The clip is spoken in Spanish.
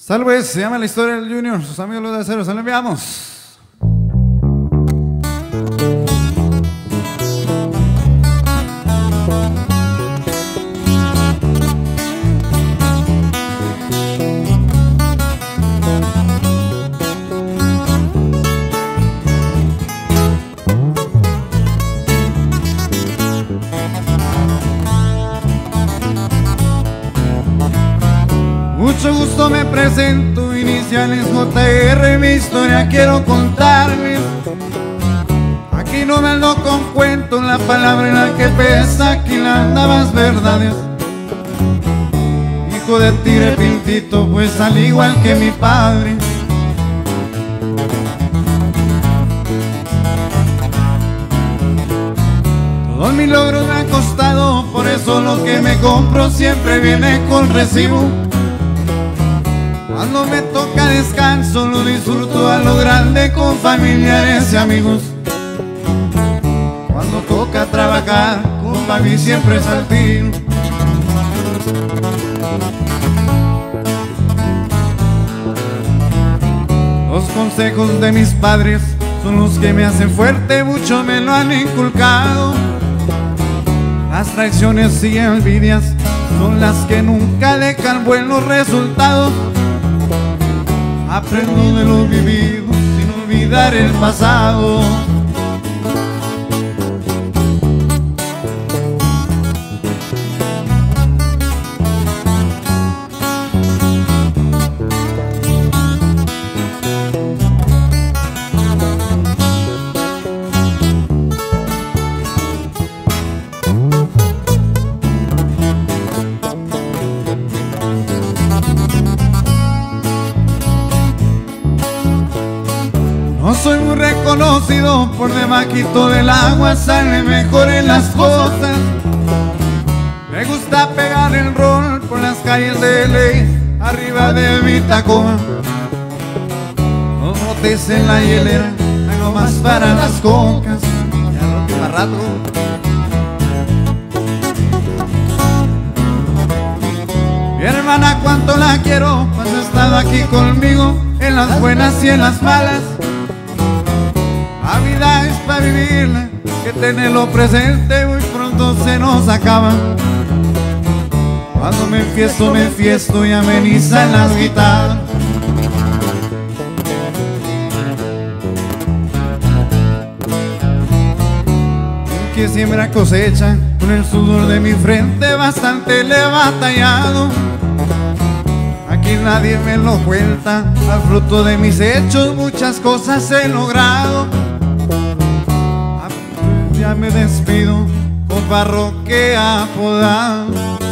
Salve, se llama La Historia del Junior, sus amigos Los De Acero, se lo enviamos. Mucho gusto, me presento, iniciales JR, mi historia quiero contarles. Aquí no me ando con cuentos, la palabra en la que pesa, aquí la andabas verdades. Hijo de tigre pintito, pues al igual que mi padre. Todos mis logros me han costado, por eso lo que me compro siempre viene con recibo. Cuando me toca descanso lo disfruto a lo grande con familiares y amigos. Cuando toca trabajar con papi siempre es al tiro. Los consejos de mis padres son los que me hacen fuerte, mucho me lo han inculcado. Las traiciones y envidias son las que nunca dejan buenos resultados. Aprendo de lo vivido sin olvidar el pasado. No soy muy reconocido, por debajito del agua sale mejor en las cosas. Me gusta pegar el rol por las calles de ley, arriba de mi Tacoma. Los botes en la hielera, algo más para las cocas, ya lo que para rato. Mi hermana cuánto la quiero, pues ha estado aquí conmigo, en las buenas y en las malas. La vida es para vivirla, que tenerlo presente muy pronto se nos acaba. Cuando me enfiesto y amenizan las guitarras. El que siembra cosecha, con el sudor de mi frente bastante le he batallado. Aquí nadie me lo cuenta, al fruto de mis hechos muchas cosas he logrado. Ya me despido, con parroquia apodado.